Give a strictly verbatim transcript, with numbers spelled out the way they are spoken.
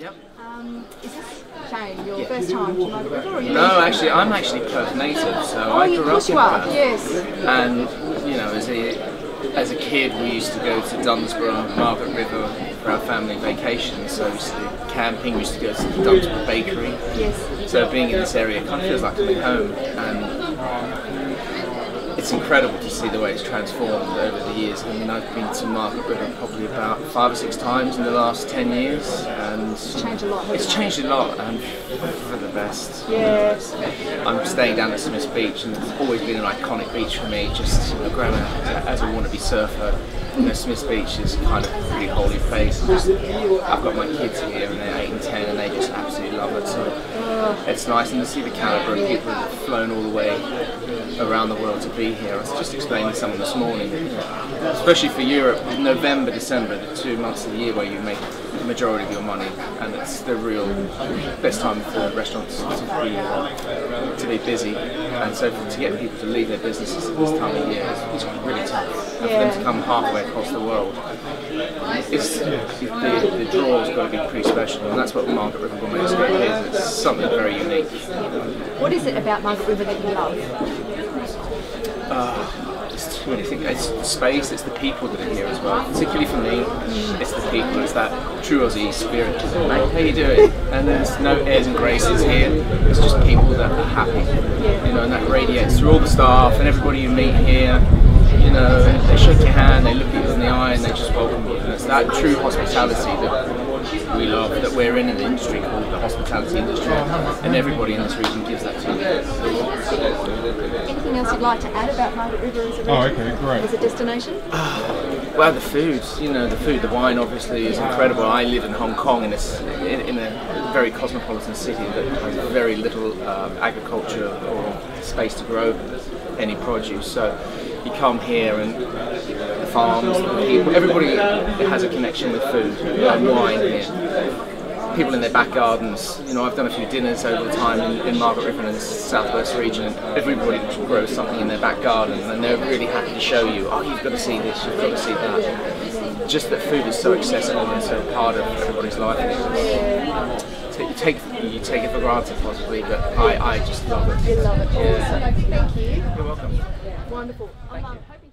Yep. Um, is this Shane your yeah. first time to Margaret River? Or you no, actually, I'm actually Perth native, so oh, I grew up in Perth. Yes. And you know, as a as a kid, we used to go to Dunsborough Margaret River for our family vacation. So we used to camping, we used to go to the Dunsborough Bakery. Yes. So being in this area kind of feels like I'm at home, and it's incredible to see the way it's transformed over the years. I mean, I've been to Margaret River probably about five or six times in the last ten years, and it's changed a lot. It's changed a lot, and for the best. Yes. I'm staying down at Smith's Beach, and it's always been an iconic beach for me. Just you know, growing up as a wannabe surfer, you know, Smith's Beach is kind of a pretty holy place. Just, I've got my kids here, and they're eight and ten, and they just absolutely love it. So it's nice, and to see the caliber of people that have flown all the way around the world to be here. I was just explaining to someone this morning, especially for Europe, November, December, the two months of the year where you make the majority of your money, and it's the real best time for restaurants to be, uh, to be busy, and so for, to get people to leave their businesses at this time of year is really tough, and yeah. for them to come halfway across the world, it's, the, the draw's got to be pretty special, and that's what Margaret River Gourmet Escape is. It's something very unique. What is it about Margaret River that you love? Uh, It's too many things. It's the space, it's the people that are here as well. Particularly for me, it's the people, it's that true Aussie spirit. Like, how you doing? And there's no airs and graces here. It's just people that are happy. You know, and that radiates through all the staff and everybody you meet here. You know, they shake your hand, they look at you in the eye, and they just welcome you. And it's that true hospitality that we love, that we're in an industry called the hospitality industry, and everybody in this region gives that to you. Anything else you'd like to add about Margaret River as a region, oh, okay, great. as a destination? Uh, well, the food, you know, the food, the wine obviously is incredible. I live in Hong Kong, in a, in, in a very cosmopolitan city that has very little uh, agriculture or space to grow any produce. So you come here, and the farms, people, everybody has a connection with food and wine here. People in their back gardens. You know, I've done a few dinners over the time in, in Margaret River and the southwest region, and everybody grows something in their back garden, and they're really happy to show you. Oh, you've got to see this. You've got to see that. Just that food is so accessible and so part of everybody's life. You take you take it for granted possibly, but I I just love it. You love it. Yeah. Thank you. You're welcome. Wonderful. Thank you.